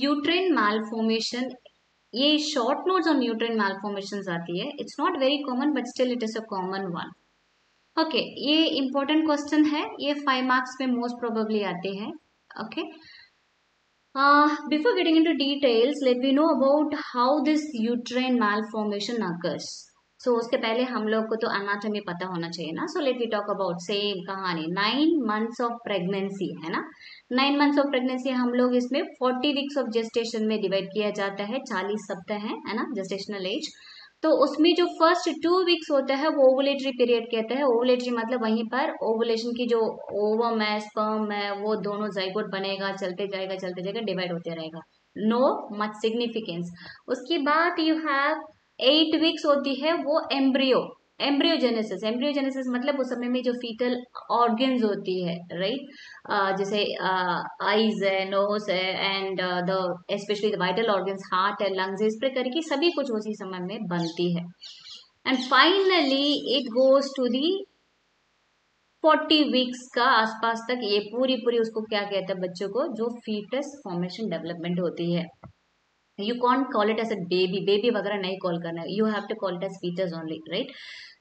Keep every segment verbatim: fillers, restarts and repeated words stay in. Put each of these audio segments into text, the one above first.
uterine malformation, ये short notes on uterine malformations आती है. It's not very common but still it is a common one. Okay okay, ये important question है, ये five marks में most probably आते हैं. Okay, before getting into details let we know about how this uterine malformation occurs. So उसके पहले हम लोग को तो एनाटॉमी पता होना चाहिए ना. So let we talk about same कहानी, नाइन मंथ्स ऑफ प्रेगनेंसी है ना. नाइन मंथ्स ऑफ प्रेगनेंसी हम लोग इसमें फोर्टी वीक्स ऑफ जेस्टेशन में डिवाइड किया जाता है. चालीस सप्ताह है है ना जेस्टेशनल एज. तो उसमें जो फर्स्ट टू वीक्स होता है वो ओवुलेटरी पीरियड कहते हैं. ओवुलेटरी मतलब वहीं पर ओवुलेशन की जो ओवम है, स्पर्म है, वो दोनों जाइगोट बनेगा, चलते जाएगा चलते जाएगा, डिवाइड होते रहेगा. No much significance. उसके बाद यू हैव एट वीक्स होती है वो एम्ब्रियो, एम्ब्रियोजेनेसिस. एम्ब्रियोजेनेसिस मतलब उस समय में जो फीटल ऑर्गन्स होती है, राइट right? uh, जैसे आईज है, नोज है, and the specially the vital organs, heart है, लंग्स, इस प्रकार की सभी कुछ उसी समय में बनती है. And finally it goes to the forty weeks का आसपास तक ये पूरी पूरी उसको क्या कहते हैं बच्चों को, जो फीटस फॉर्मेशन डेवलपमेंट होती है. You can't call it as a baby, baby वगैरह नहीं कॉल करना है, you have to call it as fetus only, right?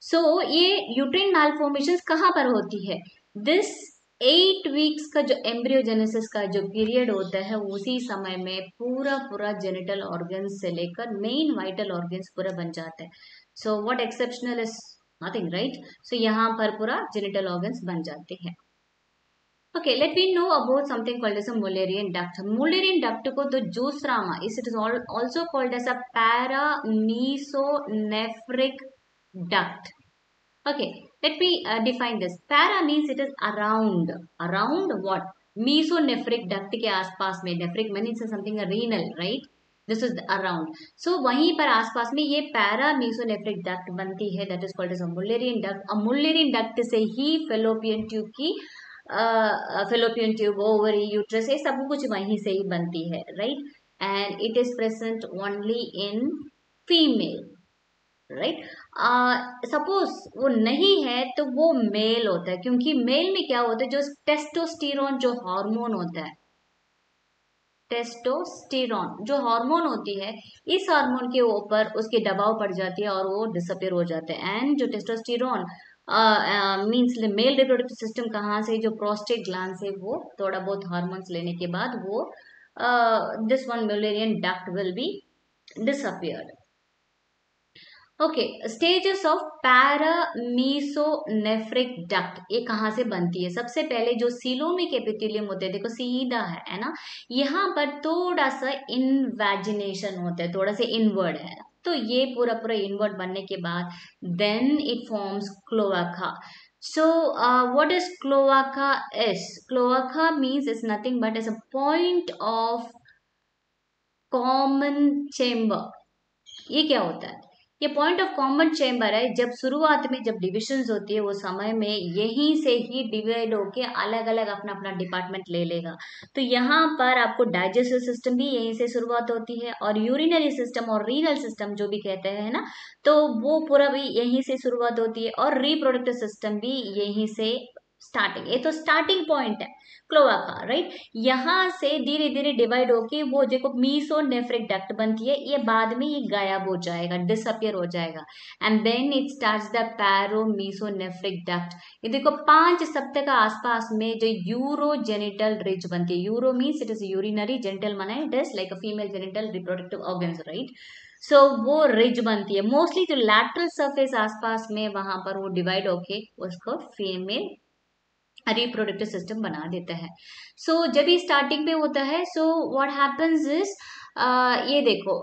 So ये uterine malformations कहाँ पर होती है? This eight weeks का जो embryogenesis का जो period होता है उसी समय में पूरा पूरा genital organs से लेकर main vital organs पूरा बन जाता है. So what exceptional is nothing, right? So यहाँ पर पूरा genital organs बन जाते हैं. Okay, let we know about something called as a Mullerian duct. Mullerian duct को तो जूसरामा, इस it is also called as a paramesonephric duct. Okay, let me define this. Para means it is around. Around what? Mesonephric duct के आसपास में. Nephric means something renal, right? This is around. So वहीं पर आसपास में ये पैरामीसोनेफ्रिक डक्ट बनती है, that is called as a Mullerian duct. A Mullerian duct से ही फेलोपियन ट्यूब की फेलोपियन ट्यूब, ओवरी, यूट्रस, ये सब कुछ वहीं से ही बनती है, right? And it is present only in female, right? Suppose वो नहीं है तो वो मेल होता है, क्योंकि मेल में क्या होता है, जो टेस्टोस्टेरोन जो हार्मोन होता है, टेस्टोस्टेरोन जो हार्मोन होती है, इस हार्मोन के ऊपर उसके दबाव पड़ जाती है और वो डिसअपियर हो जाते हैं. एंड जो testosterone means male reproductive system कहाँ से, जो प्रोस्टेट ग्लैंड से, वो थोड़ा बहुत हार्मोन्स लेने के बाद वो this one Mullerian duct will be disappeared. Okay, stages of paramesonephric duct ये कहाँ से बनती है? सबसे पहले जो सीलोमिक एपिथेलियम होते हैं, देखो सीधा है है ना, यहाँ पर थोड़ा सा इनवेजिनेशन होता है, थोड़ा सा इनवर्ड है, तो ये पूरा पूरा इनवर्ट बनने के बाद then it forms cloaca. So what is cloaca? Is cloaca means is nothing but is a point of common chamber. ये क्या होता है? ये पॉइंट ऑफ कॉमन चेम्बर है. जब शुरुआत में जब डिविजन्स होती है वो समय में यहीं से ही डिवाइड होके अलग अलग अपना अपना डिपार्टमेंट ले लेगा. तो यहाँ पर आपको डाइजेस्टिव सिस्टम भी यहीं से शुरुआत होती है, और यूरिनरी सिस्टम और रीनल सिस्टम जो भी कहते हैं ना, तो वो पूरा भी यहीं से शुरुआत होती है, और रिप्रोडक्टिव सिस्टम भी यहीं से स्टार्टिंग. ये तो स्टार्टिंग पॉइंट है क्लोआका, राइट? यहाँ से धीरे धीरे डिवाइड होके वो देखो मीसोनेफ्रिक डक्ट बनती है. ये बाद में ये गायब हो जाएगा, डिसअपियर हो जाएगा. And then it starts the paramesonephric duct. ये देखो पांच सप्ताह का आसपास में जो यूरोजेनिटल रिज बनती है. Uro means it is urinary, genital माना it is like a female genital reproductive organs, right? So so, वो रिज बनती है मोस्टली जो लैटरल सरफेस आसपास में, वहां पर वो डिवाइड होके उसको फीमेल रिप्रोडक्टिव सिस्टम बना देता है. सो so, जब ये स्टार्टिंग में होता है, सो व्हाट हैपेंस इज, ये देखो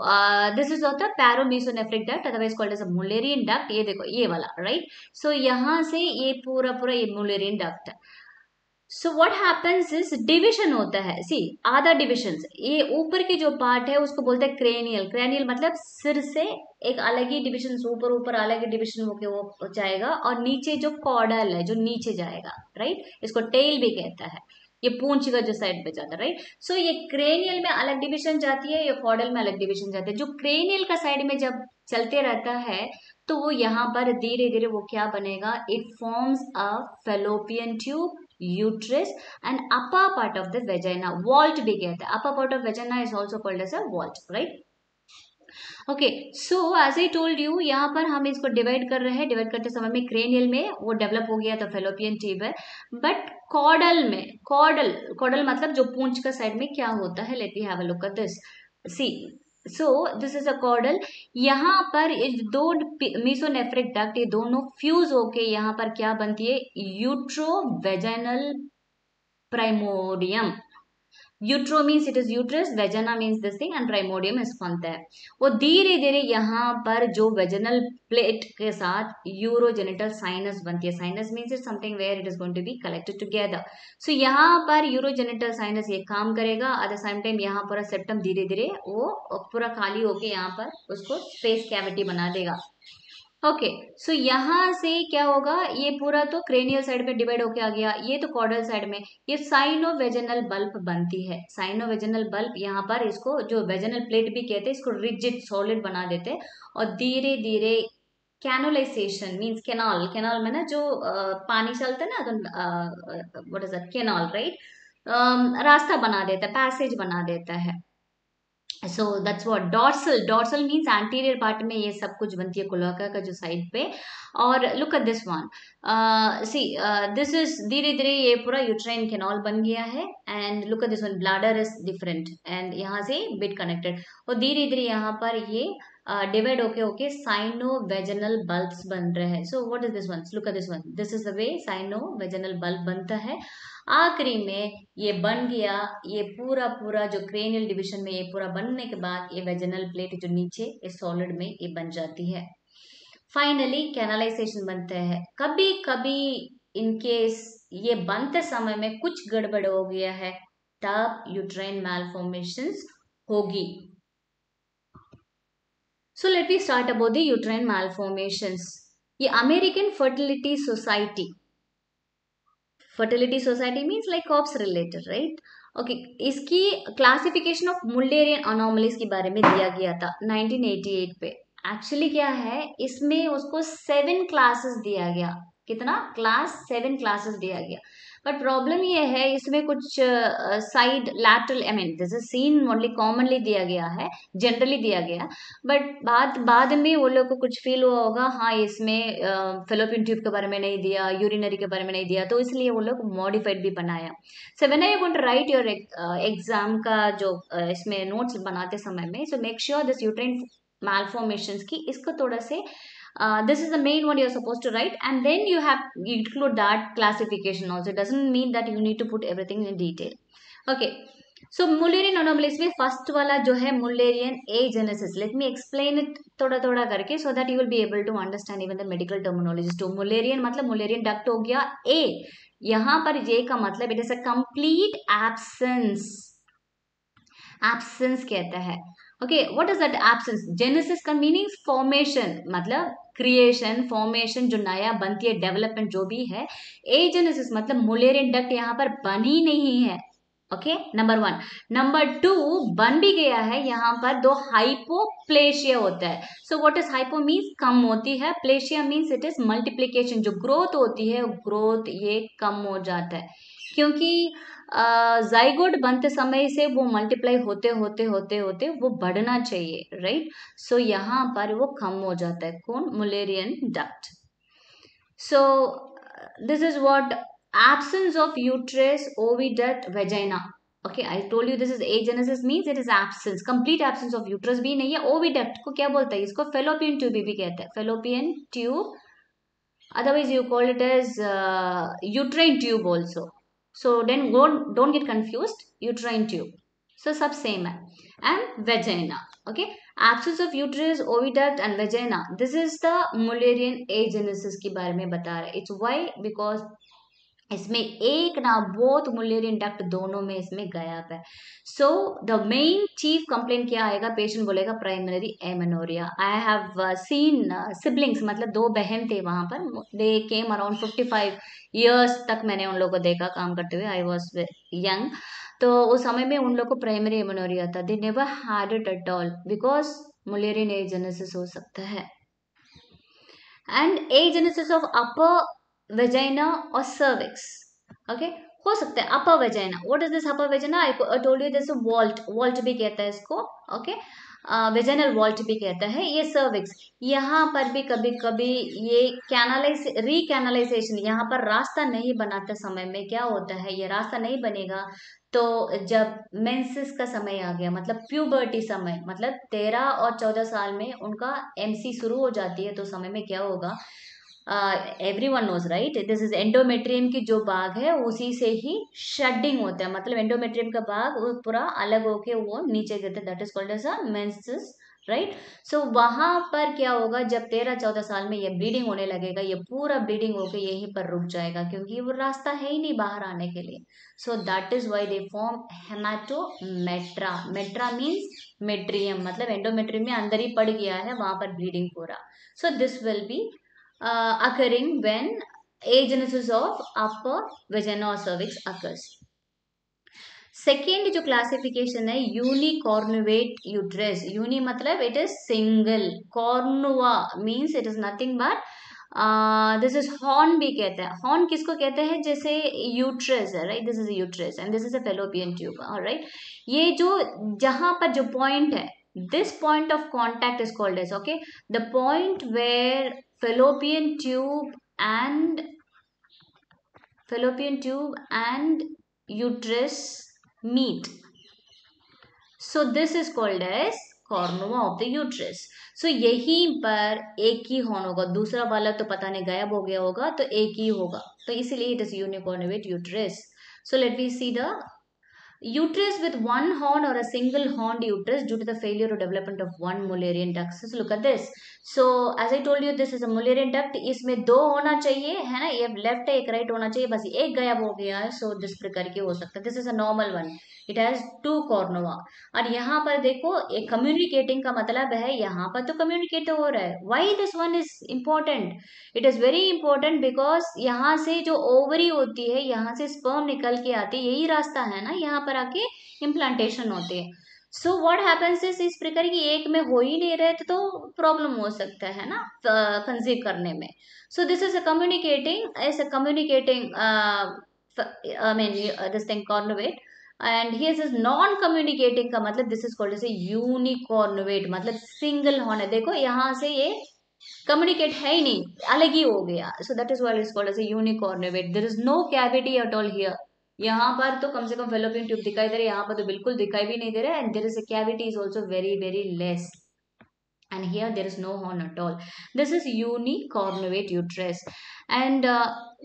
दिस इज होता है paramesonephric duct, otherwise called as a Mullerian duct. ये देखो ये वाला, राइट? सो यहाँ से ये पूरा पूरा ये मुलेरियन डक्ट है. So what happens is, division होता है. सी आधा डिविजन, ये ऊपर के जो पार्ट है उसको बोलते हैं क्रेनियल. क्रेनियल मतलब सिर से एक अलग ही डिविजन, ऊपर ऊपर अलग ही डिविजन होके वो जाएगा, और नीचे जो कॉर्डल है जो नीचे जाएगा, राइट? इसको टेल भी कहता है. ये पूंछ का जो साइड पे जाता है, राइट? सो ये क्रेनियल में अलग डिविजन जाती है, ये कॉर्डल में अलग डिविजन जाती है. जो क्रेनियल का साइड में जब चलते रहता है तो वो यहाँ पर धीरे धीरे वो क्या बनेगा, it forms a fallopian tube uterus, and upper part of the vagina, vault bhi kehte. Upper part of vagina is also called as a vault, right? Okay so as I told you यहाँ पर हम इसको divide कर रहे हैं. Divide करते समय में क्रेनियल में वो डेवलप हो गया तो फेलोपियन ट्यूब है, बट कॉडल में कॉडल कॉडल मतलब जो पूंछ का साइड में क्या होता है, let we have a look at this. See so this is a caudal. यहाँ पर दो मेसोनेफ्रिक डक्ट, ये दोनों फ्यूज होके यहाँ पर क्या बनती है, utero vaginal primordium. Utero means it is uterus, vagina means this thing, and primordium इस बनता है. वो धीरे धीरे यहाँ पर जो वेजनल प्लेट के साथ यूरोजेनिटल साइनस बनती है. Sinus means it something where it is going to be collected together. So यहाँ पर यूरोजेनिटल साइनस ये काम करेगा. एट द सेम टाइम यहाँ पर सेप्टम धीरे धीरे वो पूरा खाली होके यहाँ पर उसको स्पेस कैविटी बना देगा. ओके okay, सो so यहाँ से क्या होगा, ये पूरा तो क्रेनियल साइड में डिवाइड होके आ गया, ये तो कॉर्डल साइड में ये साइनोवेजनल बल्ब बनती है. साइनोवेजनल बल्ब यहाँ पर इसको जो वेजनल प्लेट भी कहते हैं, इसको रिजिड सॉलिड बना देते हैं और धीरे धीरे कैनोलाइजेशन मीन्स कैनाल, कैनाल में ना जो पानी चलता है ना, तो what is that canal, right, रास्ता बना देता है, पैसेज बना देता है. So that's what dorsal, dorsal means anterior part में ये सब कुछ बनती है, कुलोका का जो साइड पे. और look at this one, see this is धीरे धीरे ये पूरा यूट्राइन कैनाल बन गया है. And look at this one, bladder is different and यहाँ से बिट कनेक्टेड, और धीरे धीरे यहाँ पर ये डिवाइड होके होके साइनोवेजनल बल्ब्स बन रहे हैं. So what is this one, look at this one, this is the way sinovaginal bulb बनता है. आखिरी में ये बन गया, ये पूरा पूरा जो क्रेनियल डिविजन में ये पूरा बनने के बाद ये वेजनल प्लेट जो नीचे ये सॉलिड में ये बन जाती है. फाइनली कैनालाइजेशन बनता है. कभी कभी इनकेस ये बनते समय में कुछ गड़बड़ हो गया है तब यूट्राइन मैलफॉर्मेशंस होगी. So let we start about the uterine malformations. ये American fertility society, fertility society means like cops related, right? Okay, इसकी classification of Müllerian anomalies के बारे में दिया गया था नाइनटीन एटी एट पे. Actually क्या है, इसमें उसको सेवन classes दिया गया. कितना क्लास, सेवन क्लासेस दिया गया. बट प्रॉब्लम ये है इसमें कुछ side lateral, I mean this is seen only commonly दिया गया है, जनरली दिया गया, बट बाद बाद में वो लोग को कुछ फील हुआ होगा, हाँ इसमें फेलोपियन ट्यूब के बारे में नहीं दिया, यूरिनरी के बारे में नहीं दिया, तो इसलिए वो लोग मॉडिफाइड भी बनाया. So when I going to write your exam का जो uh, इसमें नोट्स बनाते समय में, so make sure this uterine malformations की इसको थोड़ा से Uh, this is the main one you are supposed to write, and then you have you include that classification also. It doesn't mean that you need to put everything in detail. Okay, so Müllerian anomalies में first वाला जो है Müllerian agenesis. Let me explain it थोड़ा थोड़ा करके so that you will be able to understand even the medical terminologies too. Müllerian मतलब Müllerian duct हो गया. A यहाँ पर A का मतलब it is a complete absence. Absence कहता है. Okay what is that absence. Genesis का मीनिंग फॉर्मेशन, मतलब क्रिएशन, फॉर्मेशन, जो नया बनती है, डेवलपमेंट जो भी है. एजेनेसिस मतलब Müllerian डक्ट यहाँ पर बन ही नहीं है. Okay number one. Number two, बन भी गया है यहाँ पर दो हाइपोप्लेशिया होता है. So what is hypo means कम होती है, plasia means it is multiplication, जो ग्रोथ होती है ग्रोथ ये कम हो जाता है, क्योंकि जाइगोट बनते समय से वो मल्टीप्लाई होते होते होते होते वो बढ़ना चाहिए, राइट. सो यहाँ पर वो कम हो जाता है, कौन, Müllerian duct. So this is what absence of uterus, oviduct, vagina. Okay I told you this is agenesis means it is absence, complete absence of uterus भी नहीं है. ओविडक्ट को क्या बोलता है, इसको फेलोपियन ट्यूब भी कहते हैं, fallopian tube, otherwise you call it as uterine tube also. So then don't don't get confused. Uterine tube. So sub same है. And vagina. Okay. Absence of uterus, oviduct and vagina. This is the Müllerian agenesis के बारे में बता रहा है. It's why because इसमें एक ना बहुत Müllerian duct दोनों में इसमें गायब है. So the main chief complaint क्या आएगा, पेशेंट बोलेगा primary amenorrhoea. I have seen siblings, मतलब दो बहन थे वहाँ पर, they came around fifty five years तक मैंने उन लोगों को देखा काम करते हुए. आई वॉज यंग, तो उस समय में उन लोग को प्राइमरी एमेनोरिया था. They never had it at all because Müllerian agenesis हो सकता है. And agenesis of upper vagina or cervix. Okay okay? हो सकता है upper vagina. What is this upper vagina? I told you this vault, vault भी कहता है इसको ओके okay? वेजाइनल वॉल्ट भी कहता है. ये सर्विक्स, यहाँ पर भी कभी कभी ये कैनालाइज री कैनालाइजेशन, यहाँ पर रास्ता नहीं बनाते समय में क्या होता है, ये रास्ता नहीं बनेगा तो जब मेंसेस का समय आ गया मतलब प्यूबर्टी समय, मतलब तेरह और चौदह साल में उनका एमसी शुरू हो जाती है, तो समय में क्या होगा, every one knows right, this is endometrium की जो भाग है उसी से ही शेडिंग होता है, मतलब एंडोमेट्रियम का भाग वो पूरा अलग होके वो नीचे गिरता है, that is called as a menses right. So वहां पर क्या होगा, जब तेरह चौदह साल में ये ब्लीडिंग होने लगेगा, ये पूरा ब्लीडिंग होके यहीं पर रुक जाएगा क्योंकि वो रास्ता है ही नहीं बाहर आने के लिए. So that is why they form हेमाटोमेट्रा. Metra means metrium, मतलब एंडोमेट्रियम में अंदर ही पड़ गया है, वहां पर ब्लीडिंग पूरा. So this will be Uh, occurring when agenesis of upper vagina or cervix occurs. Second जो classification है unicornuate uterus. Uni मतलब it is single, cornua means it is nothing but uh, this is horn भी कहते हैं. horn किसको कहते हैं, जैसे uterus है right, this is a uterus and this is a fallopian tube alright. ये जो जहाँ पर जो point है, this point of contact is called as okay, the point where fallopian tube and fallopian tube and uterus meet, so this is called as cornua of the uterus. So यहीं पर एक ही horn होगा, दूसरा वाला तो पता नहीं गायब हो गया होगा, तो एक ही होगा, तो इसीलिए it is unicornuate uterus. So let we see the uterus with one horn or a single horned uterus due to the failure or development of one Müllerian duct. So look at this. So as I told you, this is a Müllerian duct. इसमें दो होना चाहिए है ना, ये left है एक right होना चाहिए, बस एक गायब हो गया है. सो दिस प्रकार के हो सकता है. This is a normal one, it has two cornua. और यहाँ पर देखो एक कम्युनिकेटिंग का मतलब है, यहाँ पर तो कम्युनिकेट हो रहा है. Why this one is important, it is very important because यहाँ से जो ओवरी होती है, यहाँ से स्पर्म निकल के आती है, यही रास्ता है ना, यहाँ पर आके इम्प्लांटेशन होते हैं. सो व्हाट हैपेंस इज, इस प्रकार की एक में हो ही नहीं रहे तो प्रॉब्लम हो सकता है ना कंसीव करने में. So this is a communicating as a communicating I mean this thing cornuate. And here is non communicating का मतलब this is called as unicornuate, मतलब सिंगल हॉर्न है. देखो यहाँ से ये कम्युनिकेट है ही नहीं, अलग ही हो गया. So that is what is called as unicornuate. There is no cavity at all here. यहाँ पर तो कम से कम फेलोपियन ट्यूब दिखाई दे रही है, यहाँ पर तो बिल्कुल दिखाई भी नहीं दे रहा है. And there is a cavity is also very very less, and here there is no horn at all. This is unicornuate uterus. And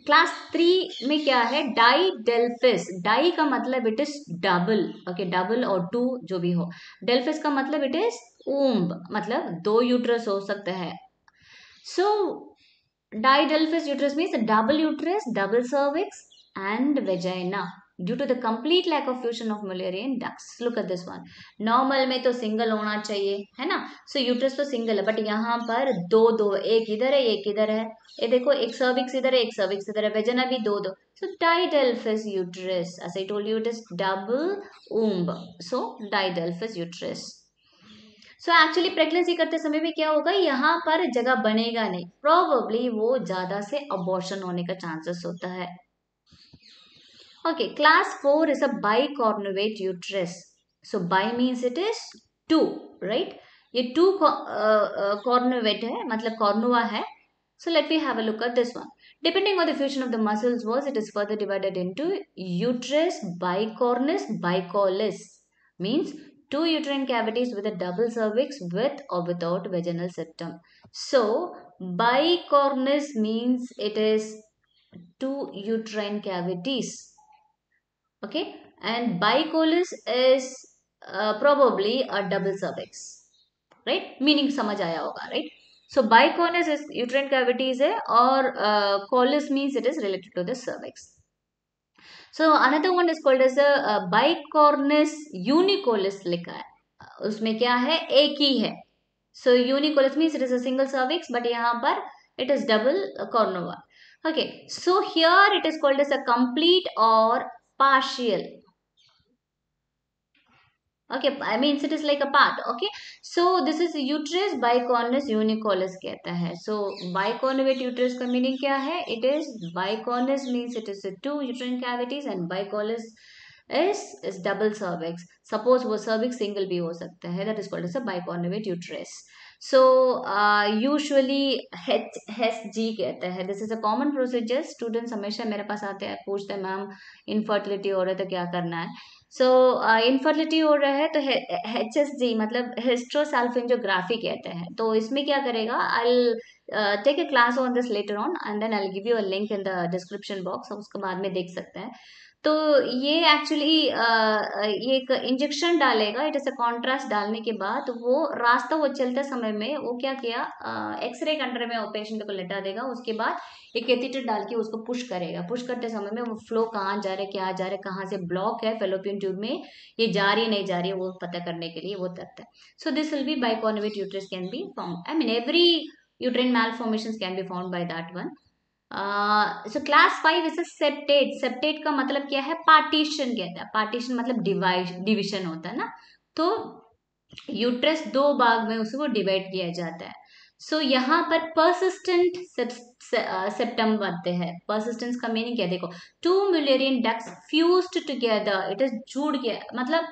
class three में क्या है, डाइडेल्फिस. डाई का मतलब it is double okay, double और two जो भी हो. डेल्फिस का मतलब इट इज ओम्ब, मतलब दो यूट्रस हो सकता है. So didelphys uterus means double uterus, double cervix and vagina due to the complete lack of fusion of Müllerian ducts. Look at this one. Normal में तो single होना चाहिए है ना. So uterus तो single है, but यहाँ पर दो दो, एक इधर है एक इधर है. ये देखो एक cervix इधर है एक cervix इधर है. Vagina भी दो दो. So didelphys uterus. As I told you, it is double womb. So didelphys uterus. So so actually pregnancy करते समय में क्या होगा, यहाँ पर जगह बनेगा नहीं, प्रोबेबली वो ज्यादा से अबॉर्शन होने का चांसेस होता है. Okay, class four is a bicornuate uterus. So bi means it is two, right? ये two cornuate है, मतलब cornua है. So let me have a look at this one. Depending on the fusion of the muscles walls, it is further divided into uterus, bicornis, bicollis. Means two uterine cavities with a double cervix with or without vaginal septum. So bicornis means it is two uterine cavities. Okay, and bicollis is uh, probably a double cervix, right? Meaning समझ आया होगा, right? So bicollis is uterine cavities है और uh, collis means it is related to the cervix. So another one is called as a uh, bicornis unicollis लिखा है, उसमें क्या है एक ही है. So unicollis means it is a single cervix, but यहाँ पर it is double cornua. Okay, so here it is called as a complete or partial okay, I mean it is like a part. Okay, so this is uterus bicornuate unicollis कहता है. So bicornuate uterus का meaning क्या है? It is bicornuate means it is two uterine cavities and bicollis is is double cervix. Suppose वो cervix single भी हो सकता है. That is called as a bicornuate uterus. So uh, usually H S G कहता है. This is a common procedure. Students हमेशा मेरे पास आते हैं, पूछते हैं मैम इनफर्टिलिटी हो रहा है तो क्या करना है. सो so, इनफर्टिलिटी uh, हो रहा है तो H S G मतलब हिस्ट्रोसल्फिंजोग्राफी कहते हैं. तो इसमें क्या करेगा, I'll take a class on this later on and then I give you a link in the description box, उसके बाद में देख सकते हैं. तो ये एक्चुअली ये एक इंजेक्शन डालेगा, इट इज अ कॉन्ट्रास्ट. डालने के बाद वो रास्ता वो चलते समय में वो क्या किया, एक्सरे के अंडर में वो पेशेंट को लेटा देगा. उसके बाद एक कैथेटर डाल के उसको पुश करेगा. पुश करते समय में वो फ्लो कहाँ जा रहा है, क्या जा रहा है, कहाँ से ब्लॉक है फेलोपियन ट्यूब में, ये जा रही नहीं जा रही है, वो पता करने के लिए वो करता है. So this will be bicornuate uterus can be found. I mean every uterine malformations can be found by that one. Uh, so class five is a septate. Septate का मतलब क्या है? Partition कहता है. Partition मतलब division, division होता है ना. तो uterus दो भाग में उसको डिवाइड किया जाता है. सो so, यहाँ पर persistent septum बनते हैं. persistence का मीनिंग क्या, देखो two Müllerian ducts fused together. It is जुड़ गया, मतलब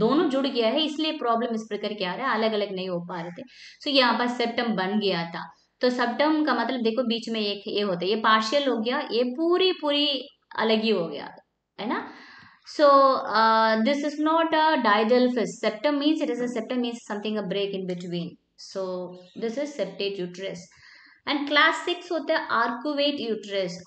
दोनों जुड़ गया है, इसलिए प्रॉब्लम इस प्रकार क्या आ रहा है, अलग अलग नहीं हो पा रहे थे. सो so, यहाँ पर सेप्टम बन गया था. तो सेप्टम का मतलब देखो बीच में एक ये होता है, ये पार्शियल हो गया, ये पूरी पूरी अलग ही हो गया है ना. So this is not a didelphys. Septum means it is a septum means something a break in between. So this is septate uterus. And class six होता है आर्कुवेट यूट्रस.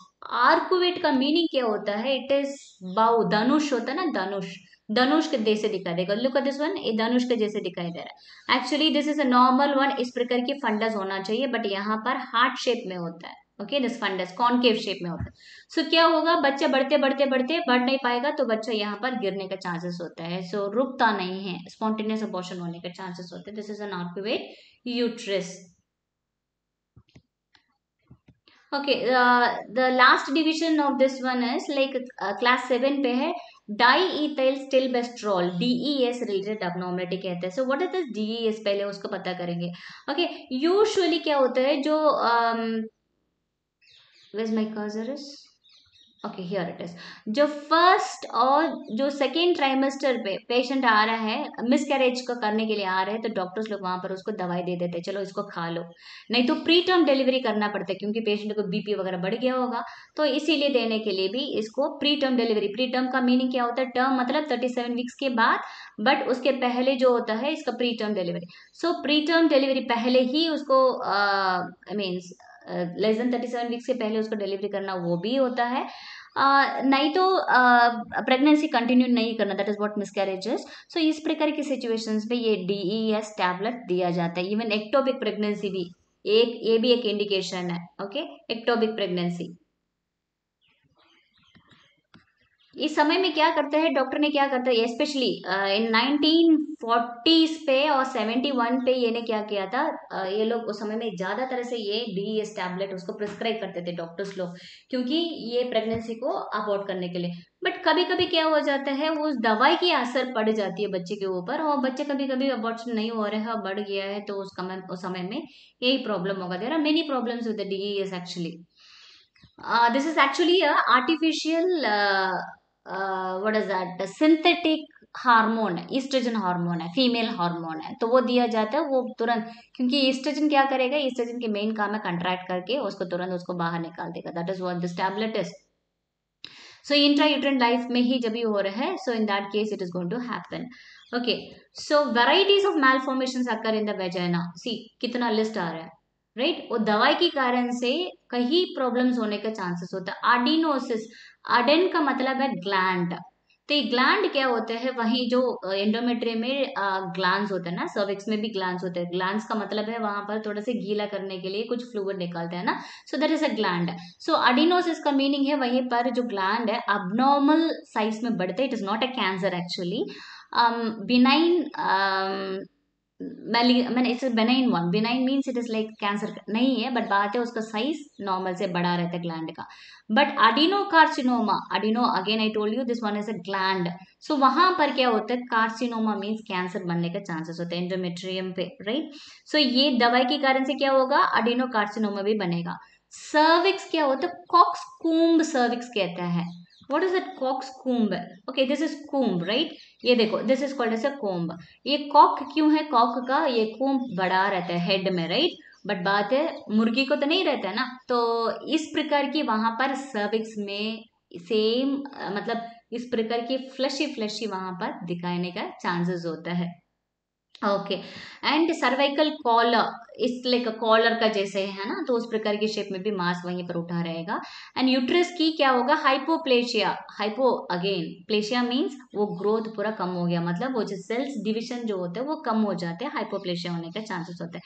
आर्कुवेट का मीनिंग क्या होता है, इट इज बाउ, धनुष होता है ना, धनुष, धनुष के जैसे दिखाई देगा. लुक एट दिस वन, ये धनुष के जैसे दिखाई दे रहा है. Actually this is a normal one, इस प्रकार की फंडस होना चाहिए, बट यहाँ पर हार्ट शेप में होता है. Okay, this fundus concave shape में होता है. सो so, क्या होगा, बच्चा बढ़ते बढ़ते बढ़ते बढ़ नहीं पाएगा तो बच्चा यहाँ पर गिरने का चांसेस होता है. सो so, रुकता नहीं है, स्पॉन्टेनियस अबॉर्शन होने का चांसेस होते हैं. This is an arcuate uterus. Okay, the last division of this one is like class seven पे है डाईईथाइलस्टिल्बेस्ट्रोल. डीईएस रिलेटेड एब्नॉर्मलिटी कहते हैं. So what is this DES, पहले उसको पता करेंगे. ओके, यूजुअली क्या होता है जो where is my cursor is, okay here it is, जो फर्स्ट और जो सेकेंड ट्राइमेस्टर पे पेशेंट आ रहा है, मिसकैरेज को करने के लिए आ रहे हैं, तो डॉक्टर्स लोग वहां पर उसको दवाई दे देते हैं, चलो इसको खा लो. नहीं तो प्री टर्म डिलीवरी करना पड़ता है क्योंकि पेशेंट को बीपी वगैरह बढ़ गया होगा, तो इसीलिए देने के लिए भी इसको pre term delivery. Pre term का मीनिंग क्या होता है, टर्म मतलब थर्टी सेवन वीक्स के बाद, बट उसके पहले जो होता है इसका pre term delivery. So pre term delivery पहले ही उसको I means less than thirty seven weeks से पहले उसको डिलीवरी करना, वो भी होता है. uh, नहीं तो प्रेगनेंसी uh, कंटिन्यू नहीं करना, that is what miscarriages. So इस प्रकार की सिचुएशंस में ये डीईएस टैबलेट दिया जाता है. इवन एक्टोपिक प्रेगनेंसी भी एक, ये भी एक इंडिकेशन है. ओके, एक्टोपिक प्रेगनेंसी इस समय में क्या करते हैं, डॉक्टर ने क्या करता है, स्पेशली इन नाइनटीन फोर्टीज पे और सेवेंटी वन पे ये ने क्या किया था, uh, ये लोग उस समय में ज्यादा तरह से ये डीईएस टैबलेट उसको प्रिस्क्राइब करते थे डॉक्टर्स लोग, क्योंकि ये प्रेगनेंसी को अबॉर्ट करने के लिए. बट कभी कभी क्या हो जाता है, उस दवाई की असर पड़ जाती है बच्चे के ऊपर, और बच्चे कभी कभी अबॉर्शन नहीं हो रहा है, बढ़ गया है, तो उस समय उस समय में यही प्रॉब्लम होगा. There are many problems with the DES actually. This is actually artificial what is that, synthetic hormone, oestrogen hormone है, फीमेल हार्मोन है, तो वो दिया जाता है वो तुरंत, क्योंकि ईस्ट्रोजन क्या करेगा, ईस्ट्रोजन के मेन काम है कंट्रैक्ट करके उसको तुरंत उसको बाहर निकाल देगा. That is what this tablet is. So intra uterine life में ही जब ये हो रहा है, so in that case it is going to happen. Okay, so varieties of malformations occur in the vagina. See कितना लिस्ट आ रहा है, राइट right? और दवाई के कारण से कहीं प्रॉब्लम्स होने का चांसेस होता है. आर्डिनोसिस, आर्डेन का मतलब है ग्लैंड, तो ये ग्लैंड क्या होते हैं, वही जो एंडोमेट्री में ग्लैंड्स होते हैं ना, सर्विक्स में भी ग्लैंड्स होते हैं. ग्लैंड्स का मतलब है वहां पर थोड़ा से गीला करने के लिए कुछ फ्लूइड निकालते हैं ना, so that is a gland. So adenosis का मीनिंग है वहीं पर जो ग्लैंड है अबनॉर्मल साइज में बढ़ता है. It is not a cancer actually, benign benign one, benign means it is like cancer नहीं है, बट बात है उसका साइज नॉर्मल से बड़ा रहता है ग्लैंड का. But adeno carcinoma, adeno again I told you this one is a gland, so वहां पर क्या होता है, कार्सिनोमा मीन्स कैंसर बनने का चांसेस होता है एंडोमेट्रियम पे, राइट. सो ये दवाई के कारण से क्या होगा, अडिनो कार्सिनोमा भी बनेगा. सर्विक्स क्या होता है, कॉक्सकूम्ब सर्विक्स कहता है. What is that coxcomb? Okay, this is comb, right? ये देखो, this is called as a comb. ये cock क्यों है? cock का ये comb बड़ा रहता है head में, right? बट बात है मुर्गी को तो नहीं रहता है ना, तो इस प्रकार की वहां पर cervix में सेम मतलब इस प्रकार की fleshy fleshy वहां पर दिखाने का चांसेस होता है. Okay, and cervical collar is like collar का जैसे है ना, तो उस प्रकार की शेप में भी मांस वहीं पर उठा रहेगा. एंड यूट्रस की क्या होगा, hypoplasia, hypo again plasia means वो ग्रोथ पूरा कम हो गया, मतलब वो जो सेल्स डिविजन जो होते हैं वो कम हो जाते हैं, हाइपोप्लेशिया होने का चांसेस होता है.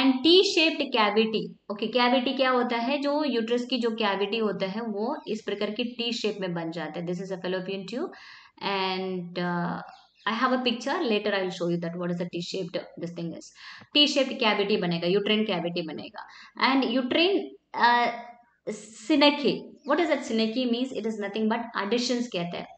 And T shaped cavity, okay, cavity क्या होता है, जो यूट्रस की जो कैविटी होता है वो इस प्रकार की टी शेप में बन जाता है. This is a fallopian tube and I have a picture later. I will show you that what is the T-shaped this thing is. T-shaped cavity बनेगा, uterine cavity बनेगा. And uterine uh, synecdoche. What is that synecdoche means? It is nothing but adhesions कहते हैं.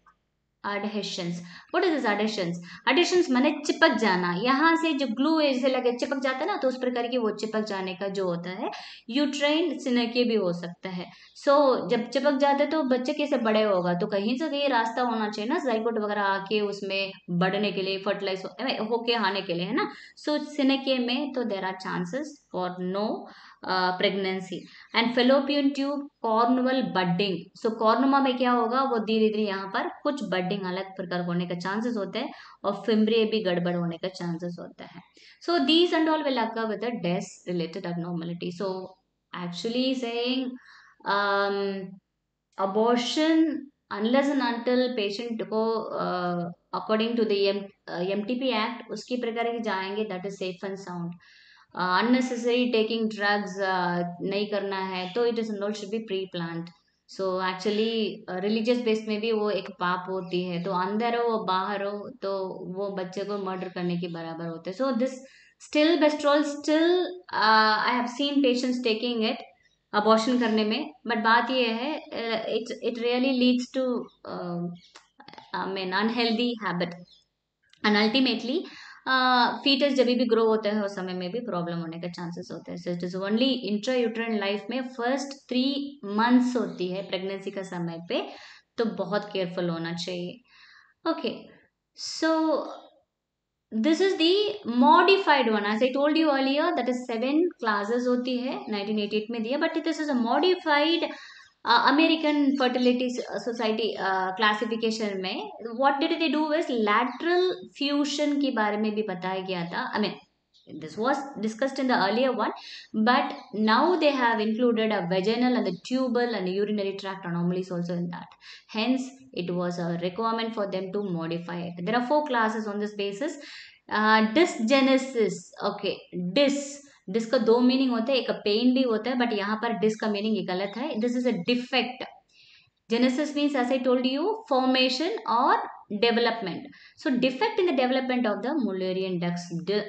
Adhesions. What is this adhesions? Adhesions माने चिपक जाना. यहाँ से जो glue ऐसे लगे चिपक जाता है ना, तो उस प्रकार की वो चिपक जाने का जो होता है, uterine synecdoche भी हो सकता है. सो so, जब चिपक जाते तो बच्चे कैसे बड़े होगा, तो कहीं से कहीं रास्ता होना चाहिए ना, जाइगोट वगैरह आके उसमें बढ़ने के लिए, फर्टिलाइज हो, होके आने के लिए, है ना. सो so, सिनेके में तो there are chances for no pregnancy. And fallopian tube cornual budding, so कॉर्नुमा में क्या होगा, वो धीरे धीरे यहाँ पर कुछ बडिंग अलग प्रकार होने का चांसेस होते हैं और फिम्ब्रे भी गड़बड़ होने का चांसेस होता है. So these and all will occur with the DES related abnormality. So actually saying Um, abortion unless and until patient को uh, according to the M, uh, M T P Act उसकी प्रकार के जाएंगे, that is safe and sound. uh, unnecessary taking drugs uh, नहीं करना है, तो it is not should be pre-planned. so actually uh, religious based में भी वो एक पाप होती है, तो अंदर हो बाहर हो तो वो बच्चे को मर्डर करने के बराबर होते हैं. so this Diethylstilbestrol still uh, I have seen patients taking it abortion करने में, बट बात यह है it it really leads to I mean unhealthy habit and ultimately foetus जब भी ग्रो होते हैं उस समय में भी प्रॉब्लम होने का चांसेस होते हैं. So it is only intra uterine life में फर्स्ट थ्री मंथ्स होती है प्रेगनेंसी का समय पे, तो बहुत केयरफुल होना चाहिए. Okay, so This is the modified one. As I told you earlier, that is seven classes होती है nineteen eighty-eight में दिया, but this is a modified uh, American Fertility Society uh, classification में. What did they do was lateral fusion के बारे में भी बताया गया था. I mean, this was discussed in the earlier one, but now they have included a vaginal and the tubal and urinary tract anomalies also in that. Hence, it was a requirement for them to modify it. There are four classes on this basis. Uh, dysgenesis, okay, dys. Dys का दो meaning होते हैं, एक pain भी होता है, but यहाँ पर dys का meaning ये गलत है. This is a defect. Genesis means, as I told you, formation or development. So defect in the development of the Mullerian ducts,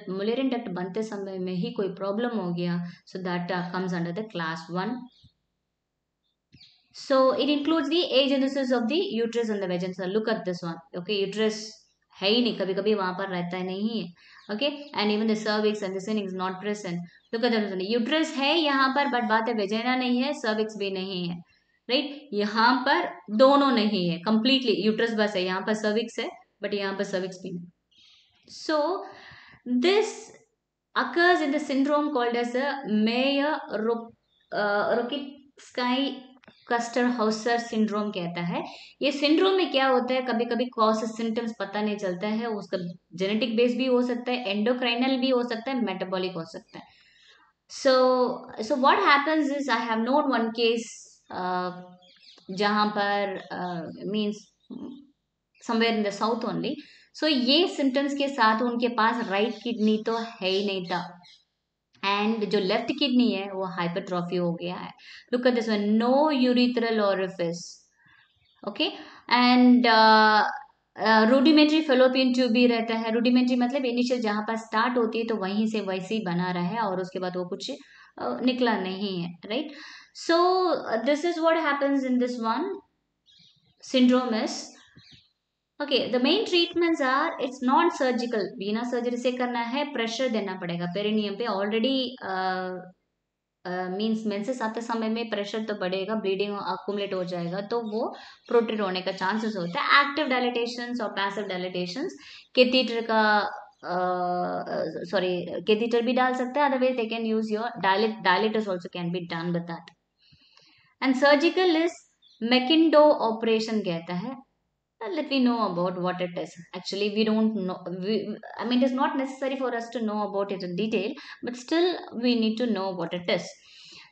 Mullerian duct बनते समय में ही कोई प्रॉब्लम हो गया, so that comes under the class one. So it includes the agenesis of the uterus and the vagina. Look at this one, okay, uterus है ही नहीं, कभी कभी वहां पर रहता है नहीं है, okay. And even the cervix and the sin is not present. Look at the uterus है यहाँ पर, बट बात है वेजिना नहीं है, सर्विक्स भी नहीं है, राइट right? यहाँ पर दोनों नहीं है कंप्लीटली, यूट्रस बस है, यहाँ पर सर्विक्स है बट यहाँ पर सर्विक्स भी नहीं. So this occurs in the syndrome called as a Mayer Rokitansky Kuster Hauser syndrome कहता है. ये सिंड्रोम में क्या होता है, कभी कभी कॉज सिम्टम्स पता नहीं चलता है, उसका जेनेटिक बेस भी हो सकता है, एंडोक्राइनल भी हो सकता है, मेटाबॉलिक हो सकता है. So so what happens is, I have note one case Uh, जहाँ पर means somewhere in the south only. So ये सिम्टम्स के साथ उनके पास राइट किडनी तो है ही नहीं था, एंड जो लेफ्ट किडनी है वो हाइपरट्रॉफी हो गया है. Look at this one, no urethral orifice, okay. And rudimentary fallopian tube भी रहता है। रूडिमेंट्री मतलब इनिशियल जहाँ पर स्टार्ट होती है तो वहीं से वैसे ही बना रहा है और उसके बाद वो कुछ निकला नहीं है, right. So this is what happens in this one syndrome is, okay, the main treatments are, it's non-surgical, बिना सर्जरी से करना है, प्रेशर देना पड़ेगा पेरिनियम पे। ऑलरेडी मीन्स मेंसेस आते समय में प्रेशर तो बढ़ेगा, ब्लीडिंग अक्यूमुलेट हो जाएगा तो वो प्रोटेट होने का चांसेस होता है। एक्टिव डायलिटेशंस और पैसिव डायलिटेशंस, कैथेटर का सॉरी uh, कैथेटर भी डाल सकते हैं, otherwise they can use your dilate dilators also can be done with that. And surgical is McIndoe operation कहता है। Let we know about what it is, actually we don't know, I mean it is not necessary for us to know about it in detail, but still we need to know what it is.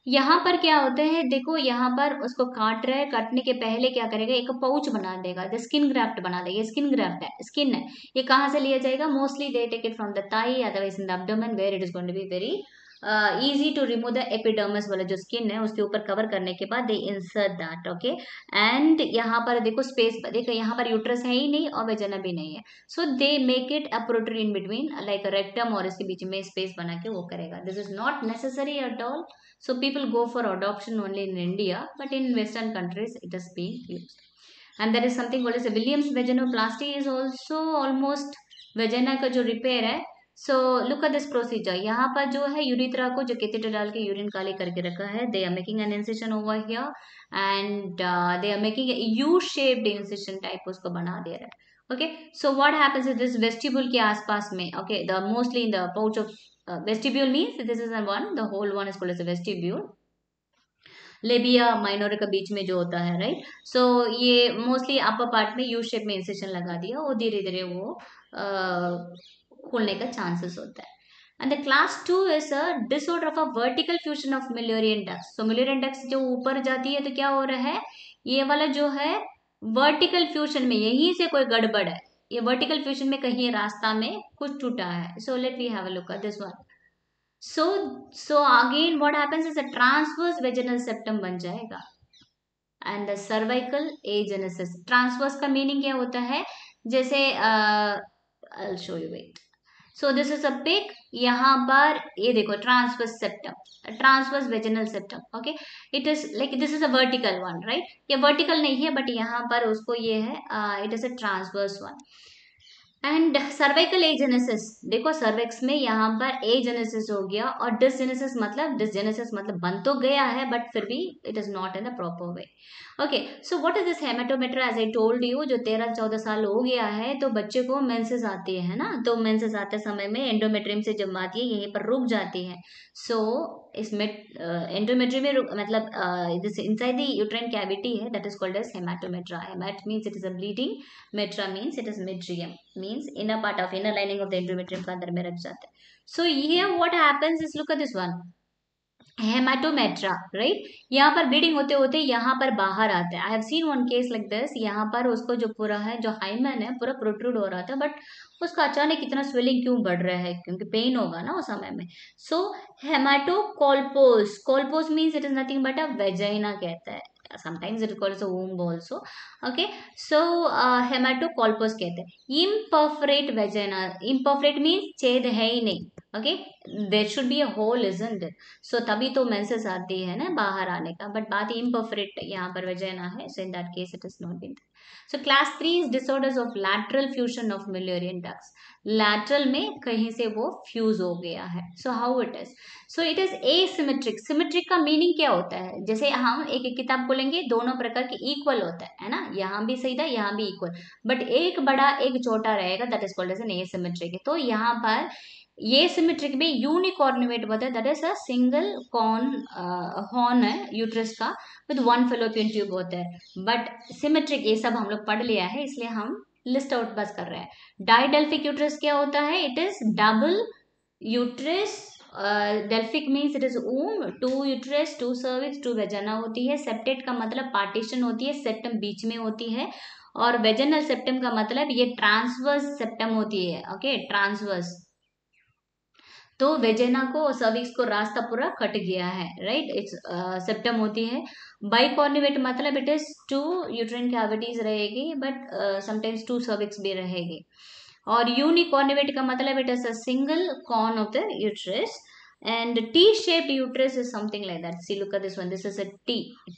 यहाँ पर क्या होता है, देखो यहाँ पर उसको काट रहा है, काटने के पहले क्या करेगा, एक पाउच बना देगा, द स्किन ग्राफ्ट बना देगा। स्किन ग्राफ्ट है, स्किन है, ये कहाँ से लिया जाएगा, mostly they take it from the thigh, otherwise in the abdomen where it is going to be very easy to remove the epidermis. वाला जो स्किन है उसके ऊपर कवर करने के बाद they insert that, okay. And यहाँ पर देखो स्पेस, देखो यहाँ पर यूट्रस है ही नहीं और वेजना भी नहीं है, so they make it a प्रोटरी इन बिटवीन, लाइक रेक्टम और इसके बीच में स्पेस बना के वो करेगा। This is not necessary at all, so people go for adoption only in India, but in western countries it is being used. And there is something called as Williams vaginoplasty, is also almost vagina का जो repair है। So look at this procedure, यहाँ पर जो है urethra को जो catheter डाल के यूरिन काली करके रखा है, they are making an incision over here and they are making U shaped incision type उसको बना दे रहा है, okay. So what happens is this vestibule के आसपास में, okay, the mostly in the pouch of vestibule means this is one, the whole one is called as vestibule, labia minor के बीच में जो होता है, राइट। सो so, ये मोस्टली अपर पार्ट में यू शेप में इंसिशन लगा दिया और धीरे धीरे वो uh, खोलने का चांसेस होता है। And the class two is a disorder of a vertical fusion of Mullerian ducts. So Mullerian ducts जो ऊपर जाती है तो क्या हो रहा है, ये वाला जो है वर्टिकल फ्यूजन में यहीं से कोई गड़बड़ है, ये वर्टिकल फ्यूजन में कहीं रास्ता में कुछ टूटा है। So let we have a look at this one. So so again what happens is a transverse vaginal septum बन जाएगा and the cervical agenesis. Transverse का मीनिंग क्या होता है, जैसे I will show you, wait. So this is a pic, यहाँ पर ये देखो transverse septum, transverse vaginal septum, okay. It is like this is a vertical one, right, ये वर्टिकल नहीं है बट यहाँ पर उसको ये है, it is a transverse one. And cervical agenesis, देखो सर्विक्स में यहाँ पर एजेनेसिस हो गया और डिसजेनेसिस मतलब डिसजेनेसिस मतलब बन तो गया है बट फिर भी it is not in the proper way, okay. So what is this haematometra, as I told you, जो तेरह चौदह साल हो गया है तो बच्चे को मेंसेस आती है ना, तो मेंसेस आते समय में एंडोमेट्रियम से जब आती है यहीं पर रुक जाती है। सो so, इसमें एंडोमेट्रियम में मतलब this inside the uterine cavity है, that is called as haematometra. Haemat means it is a bleeding, metra means it is metrium, means inner part of inner lining of the endometrium का अंदर में रख जाता है। सो ये what happens is, look at this one haematometra, right. यहाँ पर ब्लीडिंग होते होते यहाँ पर बाहर आता है। I have seen one case like this, यहाँ पर उसको जो पूरा है जो हाइमन है पूरा प्रोट्रूड हो रहा था, बट उसका अचानक इतना स्वेलिंग क्यों बढ़ रहा है, क्योंकि पेन होगा ना उस समय में। So haemato colpos, colpos means it is nothing but a vagina कहता है, sometimes it calls a womb also, okay. So haemato colpos कहते हैं। इम्परफोरेट वेजाइना, इम्परफोरेट मीन्स छेद है ही नहीं, okay, there should be a hole isn't it, so तभी तो मेंसेस आती है ना बाहर आने का, बट बात इम्परफोरेट यहाँ पर वेजाइना है, so in that case it is not been. So class three is disorders of lateral fusion of Mullerian ducts, lateral में कहीं से वो फ्यूज हो गया है। So how it is, so it is asymmetric. Symmetric का meaning क्या होता है, जैसे हम एक एक किताब खोलेंगे दोनों प्रकार के इक्वल होता है, है ना, यहाँ भी सही था यहाँ भी इक्वल, बट एक बड़ा एक छोटा रहेगा, that is called as an asymmetric. तो यहाँ पर ये सिमेट्रिक में यूनिकॉर्नुएट होता है, that is a single corn horn है यूट्रस का विद वन फेलोपियन ट्यूब होता है, बट सिमेट्रिक ये सब हम लोग पढ़ लिया है इसलिए हम लिस्ट आउट बस कर रहे हैं। डाइडेल्फिक यूट्रस क्या होता है, it is double uterus, delphic means it is womb, two uterus two cervix two vagina होती है। सेप्टेट का मतलब पार्टीशन होती है, सेप्टम बीच में होती है, और वेजनल सेप्टम का मतलब ये ट्रांसवर्स सेप्टम होती है, ओके, ट्रांसवर्स। तो वेजेना को और सर्विक्स को रास्ता पूरा कट गया है, राइट। इट्स सेप्टम होती है। बाइकॉर्निवेट मतलब it is two uterine cavities रहेगी, बट समटाइम्स टू सर्विक्स भी रहेगी। और यूनिकॉर्निवेट का मतलब it is a single corn of the uterus. And T-shaped uterus is something like that. See, look at this one. This is a T.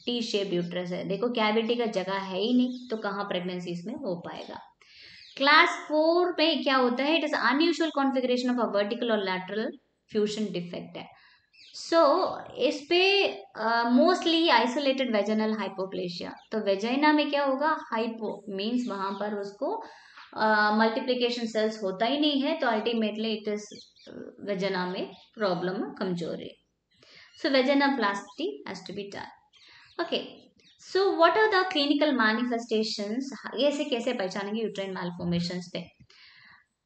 T-shaped uterus है। देखो cavity का जगह है ही नहीं, तो कहाँ प्रेगनेंसी इसमें हो पाएगा। क्लास फोर में क्या होता है? It is unusual configuration of a vertical or lateral fusion defect है। So इस पे मोस्टली आइसोलेटेड वेजनल हाइपोप्लेशिया। तो वेजाइना में क्या होगा? हाइपो मीन्स वहां पर उसको मल्टीप्लीकेशन uh, सेल्स होता ही नहीं है, तो अल्टीमेटली इट इज वेजना में प्रॉब्लम कमजोरी। So vaginoplasty has to be done. Okay, so what are the clinical manifestations? ऐसे कैसे पहचानेंगे यूट्राइन मैलफॉर्मेशंस पे?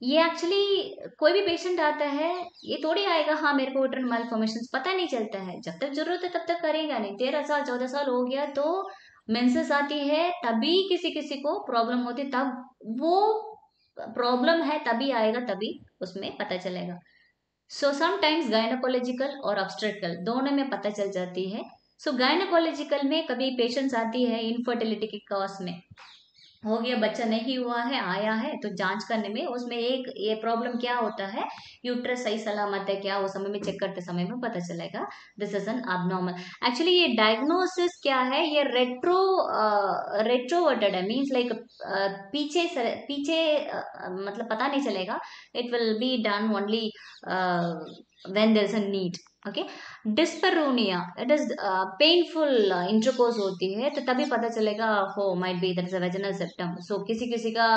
ये एक्चुअली कोई भी पेशेंट आता है, ये थोड़ी आएगा हाँ मेरे को यूट्राइन मैलफॉर्मेशंस पता नहीं चलता है। जब तक जरूरत है तब तक करेगा नहीं। तेरह साल चौदह साल हो गया तो मेंसेस आती है, तभी किसी किसी को प्रॉब्लम होती, तब वो प्रॉब्लम है तभी आएगा, तभी उसमें पता चलेगा। सो समटाइम्स गायनोकोलॉजिकल और ऑब्स्ट्रिकल दोनों में पता चल जाती है। सो so, गायनोकोलॉजिकल में कभी पेशेंट्स आती है इनफर्टिलिटी के कॉज में, हो गया बच्चा नहीं हुआ है, आया है, तो जांच करने में उसमें एक ये प्रॉब्लम क्या होता है, यूट्रस सही सलामत है क्या, वो समय में चेक करते समय में पता चलेगा। This is an abnormal. Actually ये डायग्नोसिस क्या है? ये रेट्रो रेट्रोवर्टेड है, मीन्स लाइक पीछे सर, पीछे uh, मतलब पता नहीं चलेगा। It will be done only when there is a need. Okay, dyspareunia it is painful intercourse होती है, तो तभी पता चलेगा हो might be that is a vaginal septum. So किसी किसी का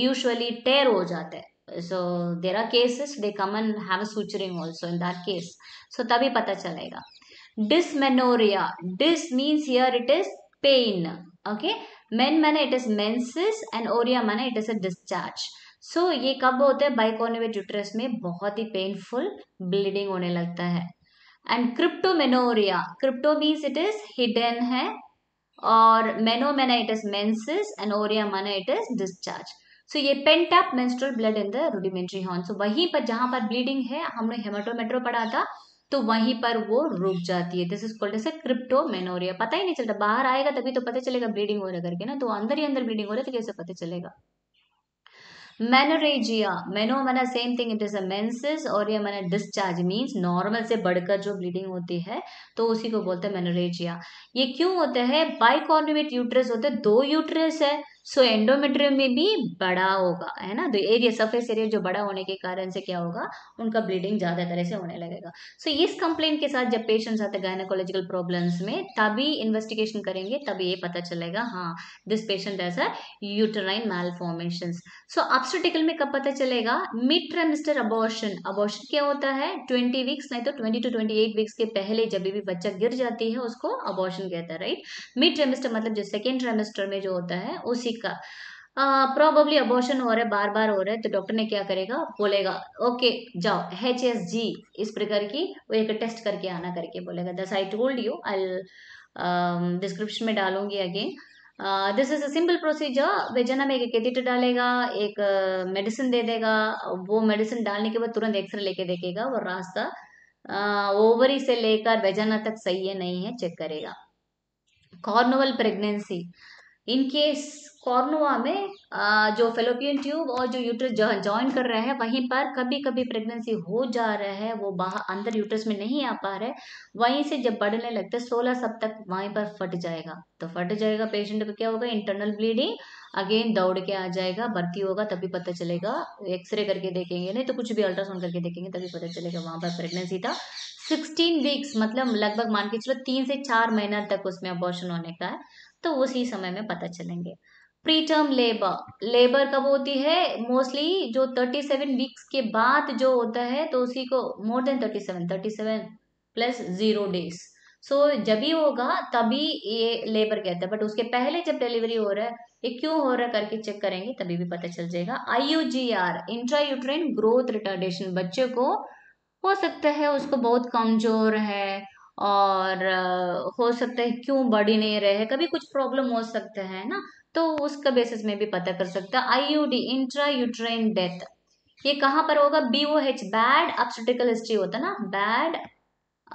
यूजुअली um, टेयर हो जाता है। So there are cases they come and have suturing also in that case, so तभी पता चलेगा। Dysmenorrhoea, dys means here it is pain, okay, main माने इट इज मेंसेस एंड ओरिया माने it is a discharge. So so, ये कब होता है? Bicornuate uterus में बहुत ही पेनफुल ब्लीडिंग होने लगता है। And क्रिप्टोमेनोरिया, crypto means it is hidden है, और मेनो माना it is menses and orrhea माना इट इज डिस्चार्ज। सो ये pent up menstrual blood in the rudimentary horn. So वहीं पर जहां पर ब्लीडिंग है, हमने हेमाटोमेट्रो पढ़ा था, तो वहीं पर वो रुक जाती है। This is called as a क्रिप्टोमेनोरिया। पता ही नहीं चलता, बाहर आएगा तभी तो पता चलेगा ब्लीडिंग हो रहा करके ना, तो अंदर ही अंदर ब्लीडिंग हो रहा है तो कैसे पता चलेगा। मेनोरेजिया, मेनो माना same thing it is a menses और ये माना डिस्चार्ज, मीन्स नॉर्मल से बढ़कर जो ब्लीडिंग होती है तो उसी को बोलते हैं मेनोरेजिया। ये क्यों होता है? बाइकॉर्नुएट यूट्रस होता है, दो यूट्रस है, सो एंडोमेट्रियम में भी बड़ा होगा है ना, तो एरिया सरफेस एरिया जो बड़ा होने के कारण से क्या होगा, उनका ब्लीडिंग ज्यादा तरह से होने लगेगा। सो so, इस कंप्लेंट के साथ जब पेशेंट्स आते हैं गायनोकोलॉजिकल प्रॉब्लम्स में, तभी इन्वेस्टिगेशन करेंगे, तभी ये पता चलेगा हाँ this patient has a uterine malformations. So obstetrical में कब पता चलेगा? Mid trimester abortion. अबॉर्शन क्या होता है? ट्वेंटी वीक्स नहीं तो twenty two twenty eight weeks के पहले जब भी बच्चा गिर जाती है उसको अबॉर्शन कहता है, राइट। मिड ट्राइमेस्टर मतलब जो सेकेंड ट्राइमेस्टर में जो होता है उसी का प्रॉबेबली अबॉर्शन हो रहा है, बार बार हो रहा है, तो डॉक्टर ने क्या करेगा? बोलेगा ओके जाओ एच एस जी इस प्रकार की वो एक टेस्ट करके आना करके बोलेगा। दस I told you, I description में डालूंगी again. This is a simple procedure. Vagina में एक कैथेटर डालेगा, एक मेडिसिन uh, दे देगा, वो मेडिसिन डालने के बाद तुरंत एक्सरे लेके देखेगा, वो रास्ता ओवरी uh, से लेकर वेजना तक सही है नहीं है चेक करेगा। कॉर्नुअल प्रेगनेंसी, इनकेस कॉर्नुआ में जो फेलोपियन ट्यूब और जो यूट्रस जॉइन कर रहे हैं वहीं पर कभी कभी प्रेगनेंसी हो जा रहा है, वो बाहर अंदर यूट्रस में नहीं आ पा रहा है, वहीं से जब बढ़ने लगता है सोलह सब तक वहीं पर फट जाएगा। तो फट जाएगा पेशेंट को क्या होगा? इंटरनल ब्लीडिंग, अगेन दौड़ के आ जाएगा, भर्ती होगा, तभी पता चलेगा। एक्सरे करके देखेंगे नहीं तो कुछ भी अल्ट्रासाउंड करके देखेंगे तभी पता चलेगा वहां पर प्रेगनेंसी था। सिक्सटीन वीक्स मतलब लगभग मान के चलो तीन से चार महीना तक उसमें अबॉर्शन होने का है, तो उसी समय में पता चलेंगे। प्रीटर्म लेबर, लेबर कब होती है? मोस्टली जो सैंतीस वीक्स के बाद जो होता है, तो उसी को मोर देन सैंतीस, सैंतीस प्लस जीरो डेज, सो जब ही होगा तभी ये लेबर कहता है। बट उसके पहले जब डिलीवरी हो रहा है, ये क्यों हो रहा है करके चेक करेंगे तभी भी पता चल जाएगा। I U G R, intra uterine growth retardation, बच्चे को हो सकता है उसको बहुत कमजोर है और हो सकता है क्यों बढ़ ही नहीं रहे, कभी कुछ प्रॉब्लम हो सकता है ना, तो उसका बेसिस में भी पता कर सकता है। I U D, intra uterine death, ये कहाँ पर होगा? B O H, bad obstetrical history होता है ना, बैड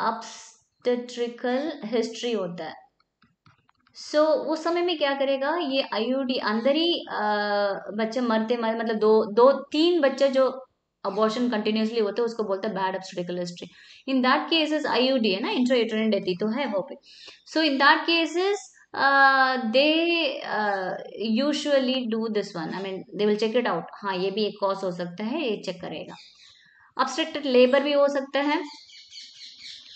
ऑब्स्टेट्रिकल हिस्ट्री होता है। सो so, उस समय में क्या करेगा ये आईयूडी, अंदर ही बच्चे मरते मर मतलब दो दो तीन बच्चे जो अबॉर्शन कंटिन्यूसली होते हैं उसको बोलते हैं bad obstetrical history. In that cases IUD है ना, इंट्रायूटेरिन डेथ ही तो है वो पे। So in that cases they usually do this one, I mean they will check it out. हाँ ये भी एक कॉज हो सकता है, ये चेक करेगा। ऑब्स्ट्रक्टेड लेबर भी हो सकता है,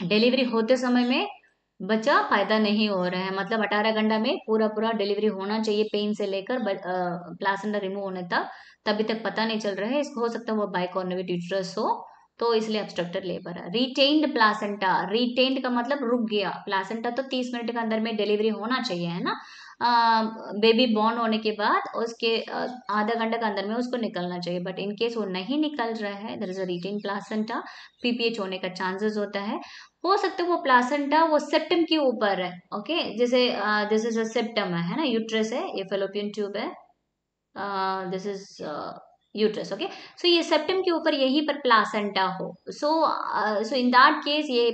डिलीवरी होते समय में बच्चा पैदा नहीं हो रहा है, मतलब अठारह घंटा में पूरा पूरा डिलीवरी होना चाहिए, पेन से लेकर प्लासेंटा रिमूव होने तक, तभी तक पता नहीं चल रहा है इसको, हो सकता है वो बाइकॉर्नुएट यूट्रस हो, तो इसलिए ऑब्स्ट्रक्टेड लेबर है। रिटेन्ड प्लासेंटा, रिटेन्ड का मतलब रुक गया, प्लासेंटा तो तीस मिनट के अंदर में डिलीवरी होना चाहिए है ना, बेबी बॉर्न होने के बाद उसके आधा घंटे के अंदर में उसको निकलना चाहिए, बट इन केस वो नहीं निकल रहा है, there is a retain placenta, PPH होने का चांसेस होता है। हो सकता है वो प्लासेंटा वो सेप्टम के ऊपर है, ओके जैसे दिस इज अ सेप्टम है ना, यूट्रस है, ये फैलोपियन ट्यूब है, this is uterus, okay. So ये सेप्टम के ऊपर यहीं पर प्लासेंटा हो, सो सो इन दैट केस ये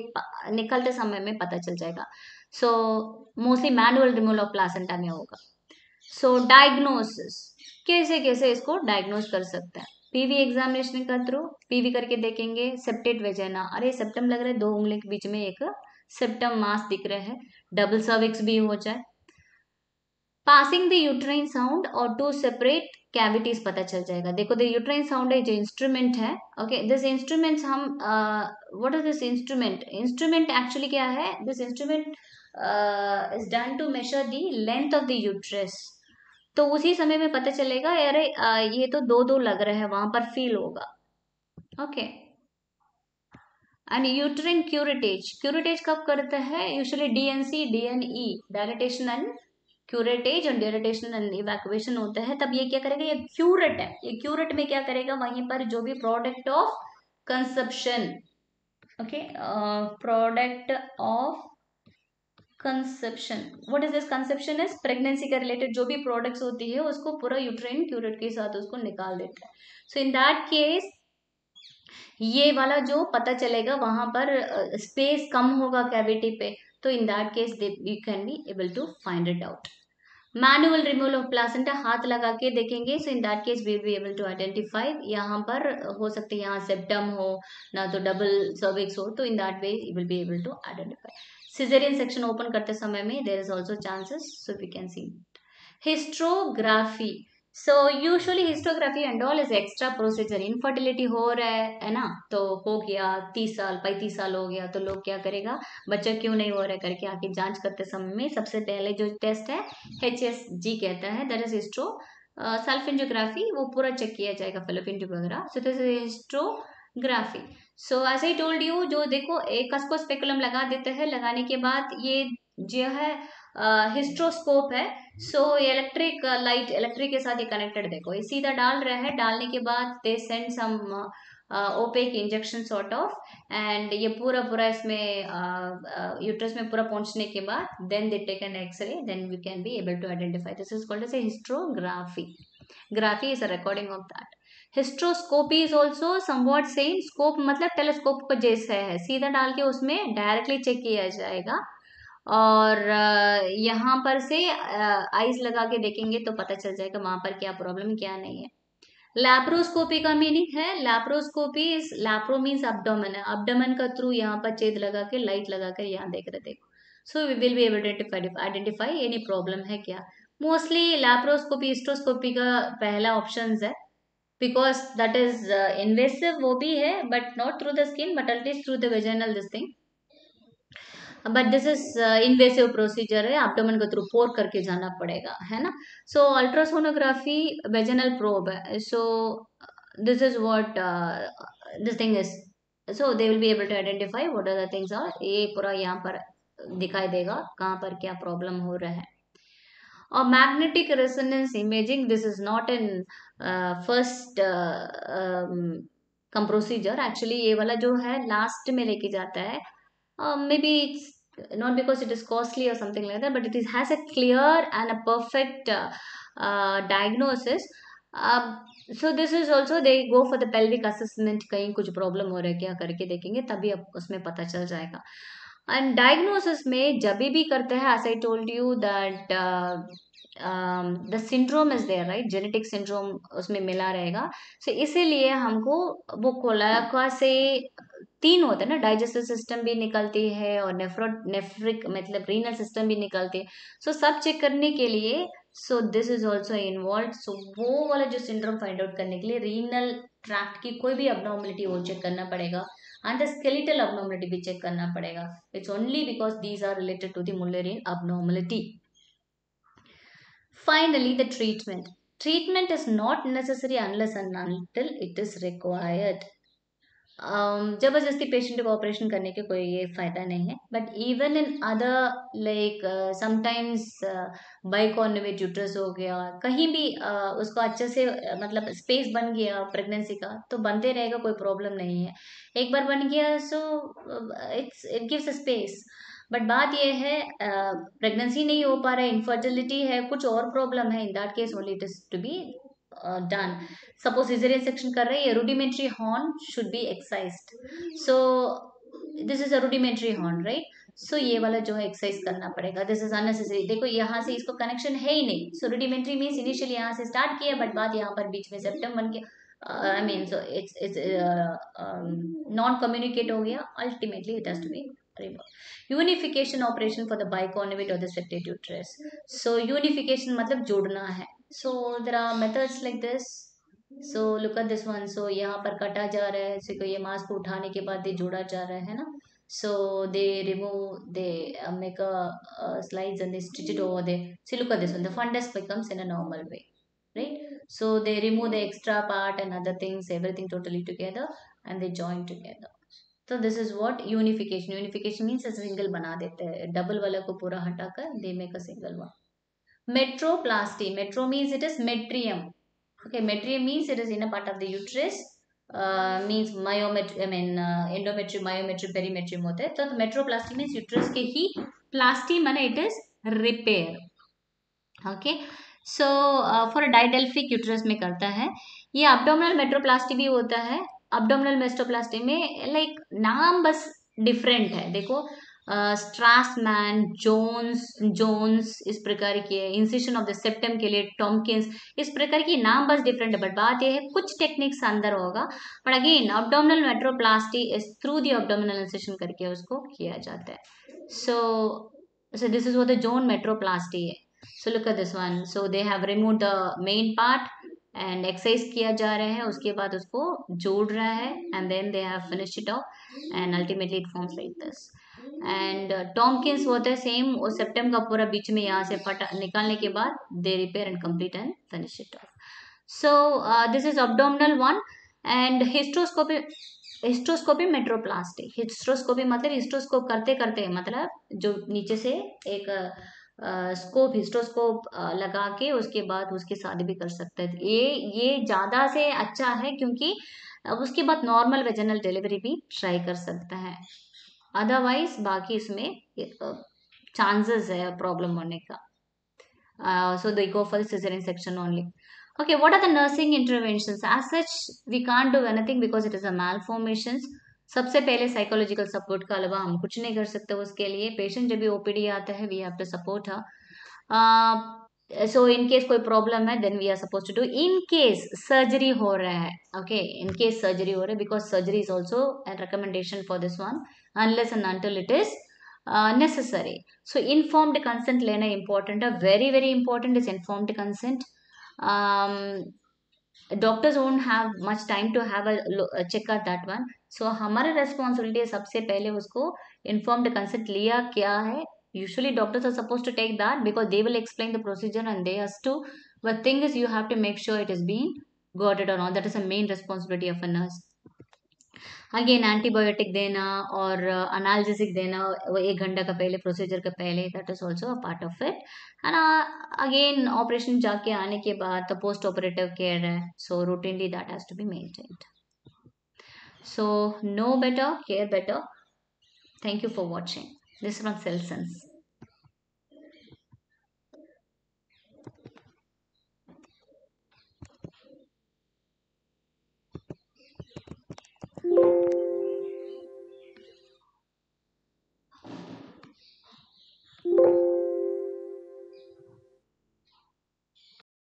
निकलते समय में पता चल जाएगा। So mostly manual removal of placenta में होगा। सो डायग्नोसिस, कैसे कैसे इसको डायग्नोज कर सकते हैं? पीवी एग्जामिनेशन का थ्रू पीवी करके देखेंगे, सेप्टेट वेजाना, अरे सेप्टम लग रहा है, दो उंगली के बीच में एक सेप्टम मास दिख रहा है, डबल सर्विक्स भी हो जाए। पासिंग द यूट्राइन साउंड और टू सेपरेट कैविटीज पता चल जाएगा। देखो द यूट्राइन साउंड है जो इंस्ट्रूमेंट है, ओके दिस इंस्ट्रूमेंट हम what is this instrument? Instrument actually क्या है? This instrument is done to measure the length of the uterus. तो उसी समय में पता चलेगा अरे uh, ये तो दो दो लग रहा है, वहां पर फील होगा, okay. And uterine curettage, curettage कब करता है? Usually DNC DNE, dilatation and curettage and dilatation and evacuation होता है। तब ये क्या करेगा, ये क्यूरेट है, ये क्यूरेट में क्या करेगा, वहीं पर जो भी product of conception, okay product of conception, what is this conception is pregnancy के रिलेटेड जो भी प्रोडक्ट्स होती है उसको पूरा यूट्राइन क्यूरेट के साथ उसको निकाल देता है। सो इन दैट केस ये वाला जो पता चलेगा वहां पर स्पेस uh, कम होगा कैविटी पे, तो in that case they you can be able to find it out. Manual removal of placenta, हाथ लगा के देखेंगे, so in that case we will be able to identify, यहाँ पर हो सकते यहाँ सेप्टम हो ना तो डबल सर्विक्स हो, तो in that way you will be able to identify. Caesarean section open करते समय में there is also chances, so we can see. Hysterography, so usually hysterography and all is extra procedure. Infertility हो रहा है है ना, तो हो गया तीस साल पैंतीस साल हो गया, तो लोग क्या करेगा, बच्चा क्यों नहीं हो रहा है करके आके जांच करते समय में सबसे पहले जो टेस्ट है एच एस जी कहता है, दैट इज हिस्ट्रो सल्फिंजोग्राफी, वो पूरा चेक किया जाएगा फैलोपियन ट्यूब वगैरह। So this is hysterography. So as I told you, जो देखो एक कस को स्पेकुलम लगा देते हैं, लगाने के बाद ये जो है हिस्ट्रोस्कोप uh, है, सो इलेक्ट्रिक लाइट इलेक्ट्रिक के साथ ये कनेक्टेड, देखो ये सीधा डाल रहा है, डालने के बाद they send some opaque injection sort of, and ये पूरा पूरा इसमें यूट्रस uh, uh, में पूरा पहुंचने के बाद then they take an x ray, then we can be able to identify. This is called as a hysterography. Graphy is a recording of that. Hysteroscopy is also somewhat same, scope मतलब telescope को जैसा है सीधा डाल के उसमें directly check किया जाएगा, और यहाँ पर से आइज लगा के देखेंगे तो पता चल जाएगा वहां पर क्या प्रॉब्लम क्या नहीं है। लैप्रोस्कोपी का मीनिंग है, laparoscopy is laparo means abdomen है, एब्डोमेन का थ्रू यहाँ पर छेद लगा के लाइट लगा के यहाँ देख रहे देखो, so we will be able to identify any problem है क्या। मोस्टली लैप्रोस्कोपी हिस्ट्रोस्कोपी का पहला ऑप्शन है, बिकॉज दैट इज इन्वेसिव वो भी है, but not through the skin but at least through the vaginal this thing, but this is invasive procedure है, abdomen को थ्रू पोर करके जाना पड़ेगा है ना। सो अल्ट्रासोनोग्राफी वेजिनल प्रोब है, so this is what this thing is, so they will be able to identify what are the things are, ये पूरा यहाँ पर दिखाई देगा कहाँ पर क्या प्रॉब्लम हो रहा है। और magnetic resonance imaging, this is not in first come procedure, actually ये वाला जो है लास्ट में लेके जाता है, maybe it's not because it is costly or something like that, but it is, has a clear and a perfect uh, uh, diagnosis. So this is also they go for the pelvic assessment, कहीं कुछ problem हो रहा है क्या करके देखेंगे, तभी अब उसमें पता चल जाएगा. एंड डायग्नोसिस में जब भी करते हैं, as I told you that the syndrome is there right, genetic syndrome उसमें मिला रहेगा. सो so, इसीलिए हमको वो कोलाका से तीन होते हैं ना, डाइजेस्टिव सिस्टम भी निकलती है और नेफ्रो नेफ्रिक मतलब रीनल सिस्टम भी निकलती है. सो so, सब चेक करने के लिए so this is also involve. So वो वाला जो सिंड्रोम फाइंड आउट करने के लिए रीनल ट्रैक्ट की कोई भी अबनॉर्मलिटी वो चेक करना पड़ेगा and the skeletal abnormality भी चेक करना पड़ेगा. It's only because these are related to the Müllerian abnormality. Finally, the treatment. Treatment is not necessary unless and until it is required. Um, जबरदस्ती patient को operation करने के कोई ये फायदा नहीं है. But even in other like sometimes bicornuate uterus हो गया, कहीं भी uh, उसको अच्छे से uh, मतलब स्पेस बन गया प्रेगनेंसी का तो बनते रहेगा, कोई प्रॉब्लम नहीं है. एक बार बन गया so it's it gives a space. But बात यह है प्रेगनेंसी uh, नहीं हो पा रहा है, इनफर्टिलिटी है, कुछ और प्रॉब्लम है, in that case only it is to be done. Suppose caesarean section कर रहे हैं, rudimentary horn should be exercised. So this is a rudimentary horn right, so ये वाला जो है एक्सरसाइज करना पड़ेगा. This is unnecessary. देखो यहाँ से इसको कनेक्शन है ही नहीं. सो रूडिमेंट्री मीन्स इनिशियली यहाँ से स्टार्ट किया बट बाद यहाँ पर बीच में सेप्टम बन गया, I mean so it's it's non communicate हो गया, ultimately it has to be remove. Unification operation for the bicornuate और the septate uterus. So unification मतलब जोड़ना है. So there are methods like this. So look at this one. So यहाँ पर कटा जा रहा है, so ये मांस को उठाने के बाद ये जोड़ा जा रहा है ना. So they remove, they make a uh, slides and they stitch it over there. So look at this one. The fundus becomes in a normal way, right? So they remove the extra part and other things, everything totally together, and they join together. So this is what unification. Unification means a single बना देते हैं, double वाला को पूरा हटाकर they make a single one. Metroplasty. Metro means it is metrium. Okay, metrium means it is inner part of the uterus. Uh, means myomet. I mean uh, endometrium, myometrium, perimetrium होते हैं. तो metroplasty means uterus के ही plasty माने it is repair. Okay, so uh, for didelphic uterus में करता है. ये abdominal metroplasty भी होता है. Abdominal metroplasty में like नाम बस different है. देखो स्ट्रासमैन, जोन्स जोन्स इस प्रकार की है. इंसिशन ऑफ द सेप्टम के लिए टॉम्किन्स, इस प्रकार की नाम बस डिफरेंट है. बट बात यह है कुछ टेक्निक्स अंदर होगा. But again abdominal metroplasty is through the abdominal incision करके उसको किया जाता है. So so this is what the Jones metroplasty है. So look at this one. So they have removed the main part and exercise किया जा रहा है, उसके बाद उसको जोड़ रहा है and then they have finished it off and ultimately it forms like this. And Tompkins होता है सेम, और सेप्टम का पूरा बीच में यहाँ से फटा निकालने के बाद they repair and complete and finish it off. So this is abdominal one. And hysteroscopy hysteroscopy metroplasty. Hysteroscopy मतलब हिस्ट्रोस्कोप करते करते मतलब जो नीचे से एक स्कोप uh, हिस्टोस्कोप uh, लगा के उसके बाद उसके शादी भी कर सकते हैं. ये ये ज़्यादा से अच्छा है क्योंकि उसके बाद नॉर्मल वेजिनल डिलीवरी भी ट्राई कर सकता है. अदरवाइज बाकी इसमें चांसेस uh, है प्रॉब्लम होने का. So they go for caesarean section only. Okay, what are the nursing interventions? As such we can't do anything because it is a malformations. सबसे पहले साइकोलॉजिकल सपोर्ट का अलावा हम कुछ नहीं कर सकते. उसके लिए पेशेंट जब भी ओपीडी आता है we have to support her. So in case कोई प्रॉब्लम है then we are suppose to do. In case surgery हो रहा है, ओके, इन केस सर्जरी हो रहा है because surgery is also an recommendation for this one unless and until it is necessary. So informed consent लेना important है. Very very important is informed consent. Doctors don't have much time to have a check out that one. So हमारा responsibility है सबसे पहले उसको informed consent लिया क्या है. Usually doctors are suppose to take that because they will explain the procedure and they has to, but thing is you have to make sure it is been got it और not. That is a main responsibility of a nurse. Again antibiotic देना और analgesic देना वो एक घंटा का पहले procedure का पहले, that is also a part of it. And again operation जाके आने के बाद तो पोस्ट ऑपरेटिव केयर है. So routinely that has to be maintained. So no better, care better. Thank you for watching. This from cell sense.